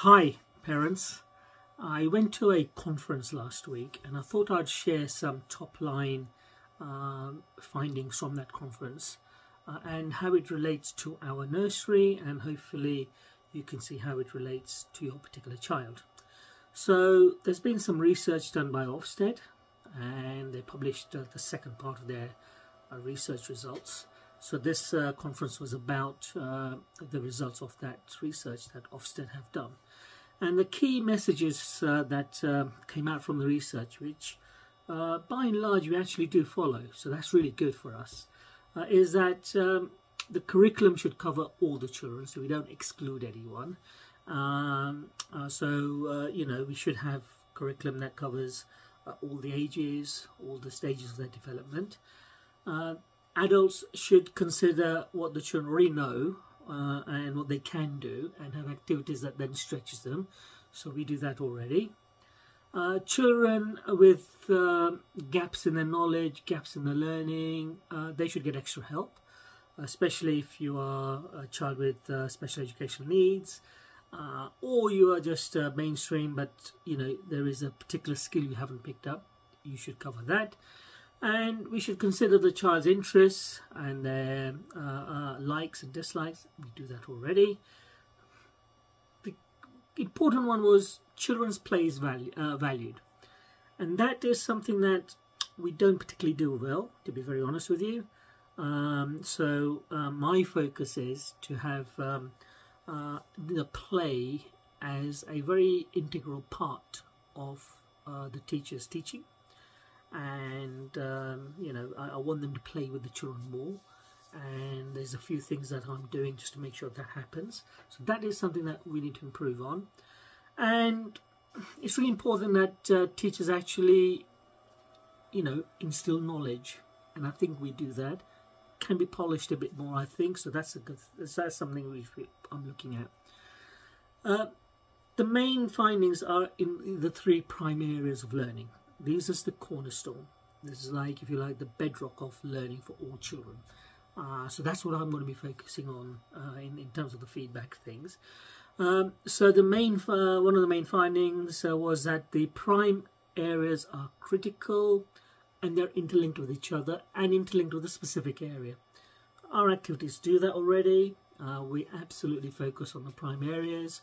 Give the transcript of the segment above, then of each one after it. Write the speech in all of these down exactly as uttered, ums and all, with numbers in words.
Hi parents, I went to a conference last week and I thought I'd share some top line uh, findings from that conference uh, and how it relates to our nursery, and hopefully you can see how it relates to your particular child. So there's been some research done by Ofsted and they published uh, the second part of their uh, research results. So this uh, conference was about uh, the results of that research that Ofsted have done. And the key messages uh, that uh, came out from the research, which uh, by and large we actually do follow, so that's really good for us, uh, is that um, the curriculum should cover all the children, so we don't exclude anyone. Um, uh, so, uh, you know, we should have curriculum that covers uh, all the ages, all the stages of their development. Uh, Adults should consider what the children already know uh, and what they can do, and have activities that then stretches them. So we do that already. Uh, children with uh, gaps in their knowledge, gaps in their learning, uh, they should get extra help, especially if you are a child with uh, special educational needs, uh, or you are just uh, mainstream, but you know there is a particular skill you haven't picked up. You should cover that. And we should consider the child's interests and their uh, uh, likes and dislikes. We do that already. The important one was children's play is value, uh, valued. And that is something that we don't particularly do well, to be very honest with you. Um, so uh, my focus is to have um, uh, the play as a very integral part of uh, the teacher's teaching. And um, you know, I, I want them to play with the children more, and there's a few things that I'm doing just to make sure that happens. So that is something that we need to improve on, and it's really important that uh, teachers actually, you know, instill knowledge, and I think we do that. Can be polished a bit more, I think. So that's a good. That's something we, we I'm looking at. Uh, the main findings are in, in the three primary areas of learning. These is the cornerstone. This is like, if you like, the bedrock of learning for all children. Uh, so that's what I'm going to be focusing on uh, in, in terms of the feedback things. Um, so the main, uh, one of the main findings uh, was that the prime areas are critical and they're interlinked with each other and interlinked with a specific area. Our activities do that already. Uh, we absolutely focus on the prime areas.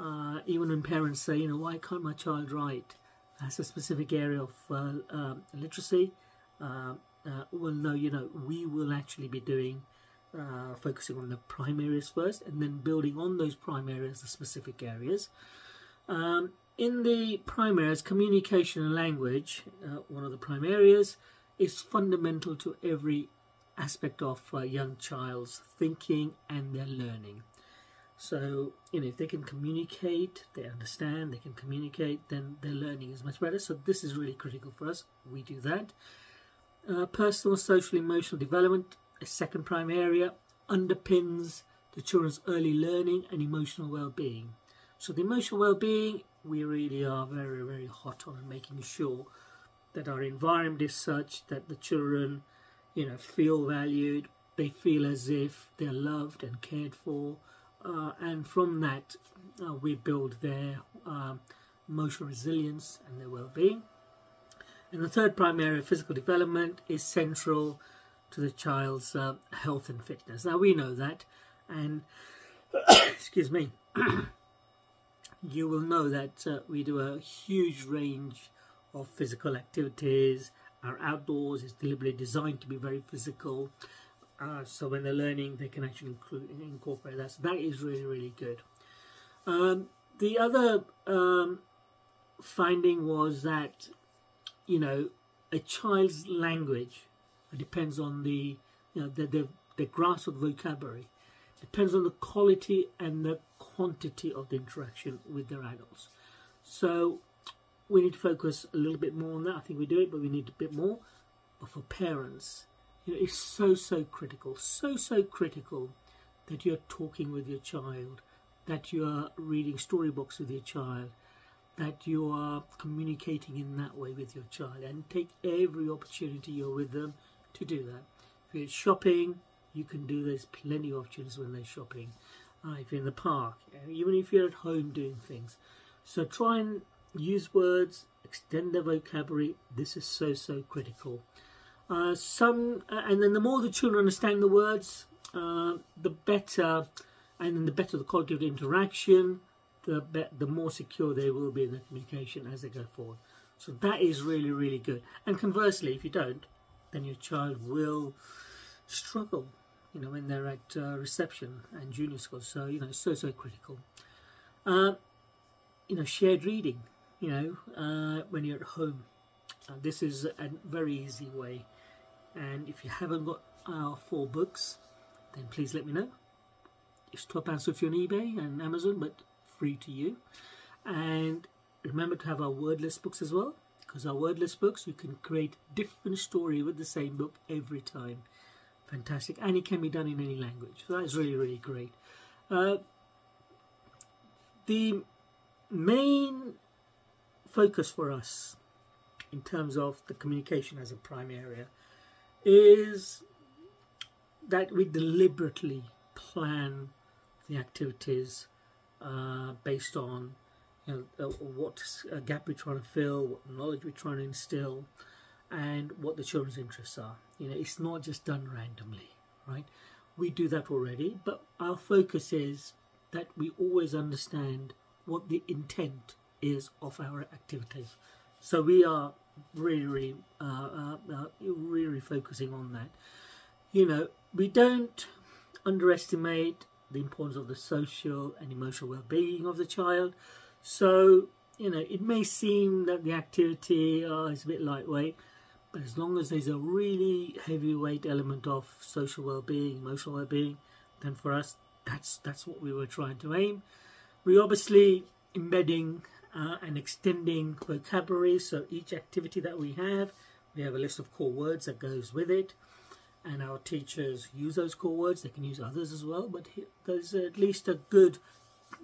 Uh, even when parents say, you know, why can't my child write? That's a specific area of uh, uh, literacy. Uh, uh, well, no, you know, we will actually be doing, uh, focusing on the prime areas first, and then building on those prime areas, the specific areas. Um, in the prime areas, communication and language, uh, one of the prime areas, is fundamental to every aspect of a uh, young child's thinking and their learning. So, you know, if they can communicate, they understand, they can communicate, then their learning is much better. So this is really critical for us. We do that. Uh, personal, social, emotional development, a second prime area, underpins the children's early learning and emotional well-being. So the emotional well-being, we really are very, very hot on making sure that our environment is such that the children, you know, feel valued, they feel as if they're loved and cared for. Uh, and from that, uh, we build their um, emotional resilience and their well-being. And the third prime area, physical development, is central to the child's uh, health and fitness. Now, we know that, and excuse me, you will know that uh, we do a huge range of physical activities. Our outdoors is deliberately designed to be very physical. Uh, so when they're learning, they can actually include, incorporate that. So that is really, really good. Um, the other um, finding was that, you know, a child's language depends on the, you know, the, the, the grasp of the vocabulary. Depends on the quality and the quantity of the interaction with their adults. So we need to focus a little bit more on that. I think we do it, but we need a bit more. But for parents, you know, it's so, so critical, so, so critical that you're talking with your child, that you are reading storybooks with your child, that you are communicating in that way with your child, and take every opportunity you're with them to do that. If you're shopping, you can do this, plenty of opportunities when they're shopping. either in the park, even if you're at home doing things. So try and use words, extend their vocabulary. This is so, so critical. Uh, some, uh, and then the more the children understand the words, uh, the better, and then the better the quality of the interaction, the, be the more secure they will be in their communication as they go forward. So that is really, really good. And conversely, if you don't, then your child will struggle, you know, when they're at uh, reception and junior school. So, you know, so, so critical. Uh, you know, shared reading, you know, uh, when you're at home. Uh, this is a very easy way. And if you haven't got our four books, then please let me know. It's twelve pounds off you on eBay and Amazon, but free to you. And remember to have our word list books as well, because our word list books, you can create different story with the same book every time. Fantastic. And it can be done in any language. So that is really, really great. Uh, the main focus for us in terms of the communication as a prime area is that we deliberately plan the activities uh, based on, you know, uh, what uh, gap we're trying to fill, what knowledge we're trying to instill, and what the children's interests are. You know, it's not just done randomly, right? We do that already, but our focus is that we always understand what the intent is of our activities. So we are really, really, uh, uh, really focusing on that. You know, we don't underestimate the importance of the social and emotional well-being of the child. So, you know, it may seem that the activity uh, is a bit lightweight, but as long as there's a really heavyweight element of social well-being, emotional well-being, then for us, that's, that's what we were trying to aim. We're obviously embedding Uh, and extending vocabulary, so each activity that we have, we have a list of core words that goes with it, and our teachers use those core words. They can use others as well, but there's at least a good,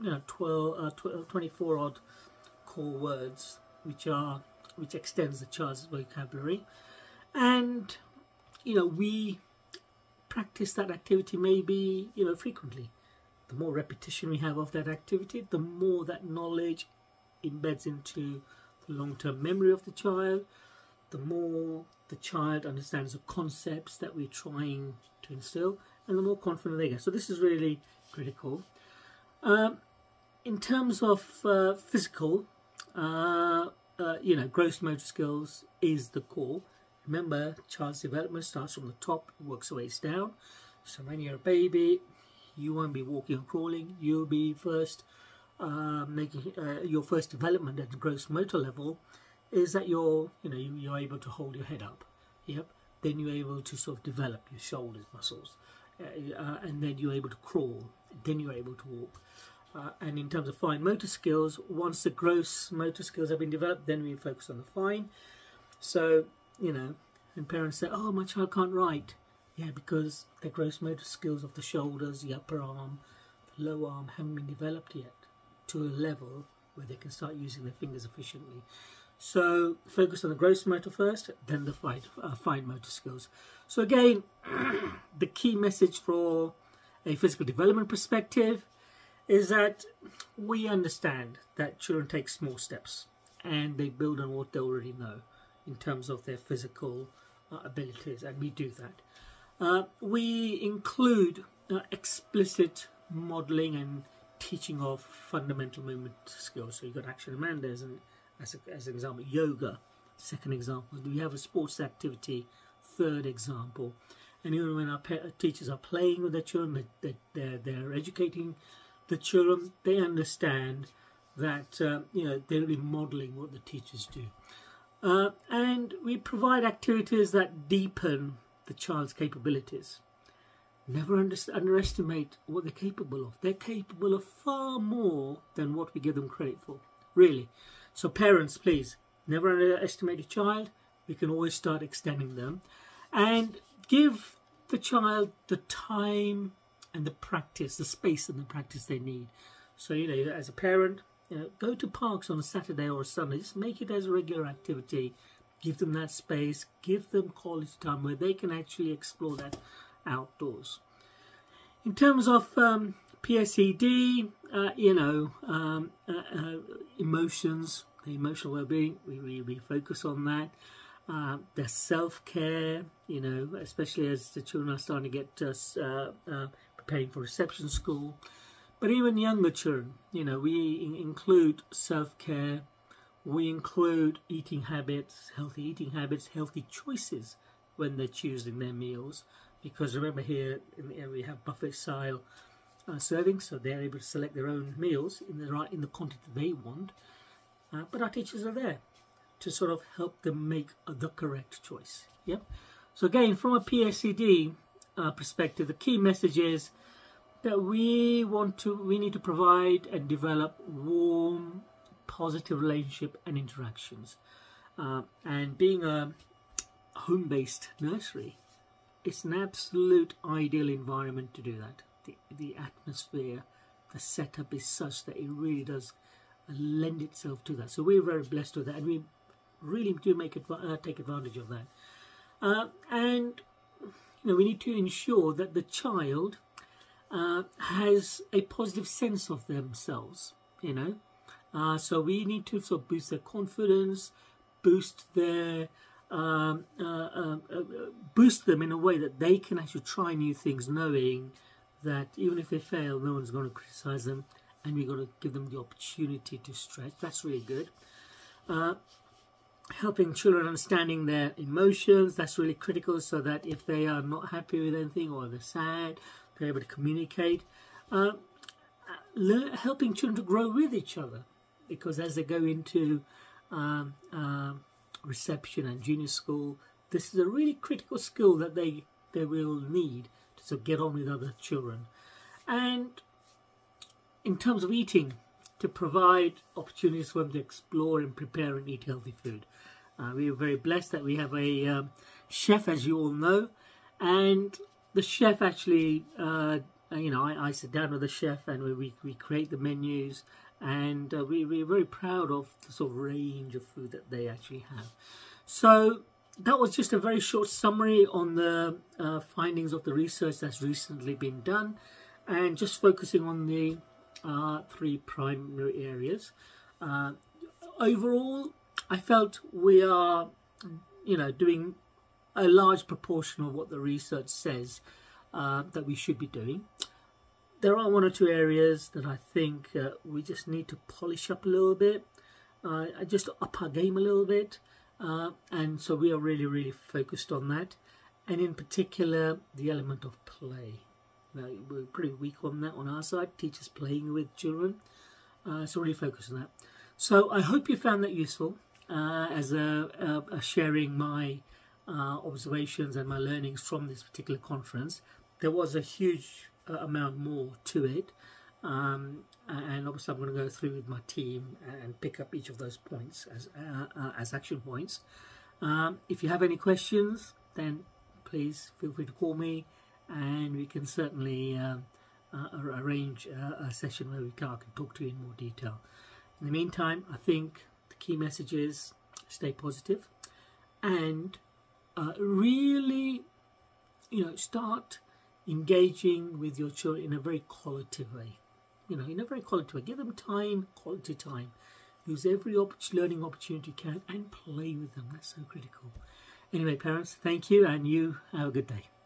you know, twelve, uh, twelve, twenty-four odd core words, which are which extends the child's vocabulary, and you know we practice that activity maybe you know frequently. The more repetition we have of that activity, the more that knowledge embeds into the long-term memory of the child, the more the child understands the concepts that we're trying to instill, and the more confident they get. So this is really critical. Um, in terms of uh, physical, uh, uh, you know, gross motor skills is the core. Remember, child's development starts from the top, works ways down. So when you're a baby, you won't be walking or crawling. You'll be first. Uh, making uh, your first development at the gross motor level is that you're, you know, you're able to hold your head up. Yep. Then you're able to sort of develop your shoulders muscles, uh, uh, and then you're able to crawl. Then you're able to walk. Uh, and in terms of fine motor skills, once the gross motor skills have been developed, then we focus on the fine. So, you know, and parents say, "Oh, my child can't write." Yeah, because the gross motor skills of the shoulders, the upper arm, the lower arm haven't been developed yet to a level where they can start using their fingers efficiently. So focus on the gross motor first, then the fine, uh, fine motor skills. So again, the key message for a physical development perspective is that we understand that children take small steps and they build on what they already know in terms of their physical uh, abilities, and we do that. Uh, we include uh, explicit modelling and teaching of fundamental movement skills. So you've got Action Amanda as an, as, a, as an example, yoga, second example. We have a sports activity, third example. And even when our teachers are playing with their children, they, they're, they're educating the children, they understand that um, you know they'll be modelling what the teachers do. Uh, and we provide activities that deepen the child's capabilities. Never under underestimate what they're capable of. They're capable of far more than what we give them credit for, really. So parents, please, never underestimate a child. We can always start extending them. And give the child the time and the practice, the space and the practice they need. So, you know, as a parent, you know, go to parks on a Saturday or a Sunday. Just make it as a regular activity. Give them that space. Give them quality time where they can actually explore that outdoors. In terms of um, P S E D, uh, you know, um, uh, uh, emotions, the emotional well-being, we really focus on that. Uh, their self-care, you know, especially as the children are starting to get us uh, uh, preparing for reception school. But even younger children, you know, we in include self-care, we include eating habits, healthy eating habits, healthy choices when they're choosing their meals. Because remember here, in the area we have buffet style uh, servings, so they're able to select their own meals in the right in the quantity they want. Uh, but our teachers are there to sort of help them make the correct choice. Yep. So again, from a P S E D uh, perspective, the key message is that we want to, we need to provide and develop warm, positive relationship and interactions. Uh, and being a home-based nursery, it's an absolute ideal environment to do that. The, the atmosphere, the setup is such that it really does lend itself to that. So we're very blessed with that, and we really do make adv uh, take advantage of that. Uh, and you know, we need to ensure that the child uh, has a positive sense of themselves. You know, uh, so we need to sort of boost their confidence, boost their Um, uh, uh, uh, boost them in a way that they can actually try new things, knowing that even if they fail, no one's going to criticize them, and we've got to give them the opportunity to stretch. That's really good. Uh, helping children understanding their emotions, that's really critical, so that if they are not happy with anything or they're sad, they're able to communicate. Uh, helping children to grow with each other, because as they go into um, uh, reception and junior school, this is a really critical skill that they they will need to sort of get on with other children. And in terms of eating, to provide opportunities for them to explore and prepare and eat healthy food. Uh, we are very blessed that we have a um, chef, as you all know, and the chef actually, uh, you know, I, I sit down with the chef and we, we, we create the menus. And uh, we, we're very proud of the sort of range of food that they actually have. So that was just a very short summary on the uh, findings of the research that's recently been done, and just focusing on the uh, three primary areas. Uh, overall, I felt we are, you know, doing a large proportion of what the research says uh, that we should be doing. There are one or two areas that I think uh, we just need to polish up a little bit, uh, just up our game a little bit. Uh, and so we are really, really focused on that. And in particular, the element of play. Now, we're pretty weak on that on our side, teachers playing with children. Uh, so really focus on that. So I hope you found that useful uh, as a, a, a sharing my uh, observations and my learnings from this particular conference. There was a huge amount more to it, um, and obviously I'm going to go through with my team and pick up each of those points as uh, uh, as action points. Um, if you have any questions, then please feel free to call me, and we can certainly uh, uh, arrange a, a session where we can, I can talk to you in more detail. In the meantime, I think the key message is stay positive, and uh, really, you know, start engaging with your children in a very qualitative way, you know, in a very qualitative way. Give them time, quality time. Use every op learning opportunity you can, and play with them. That's so critical. Anyway, parents, thank you, and you have a good day.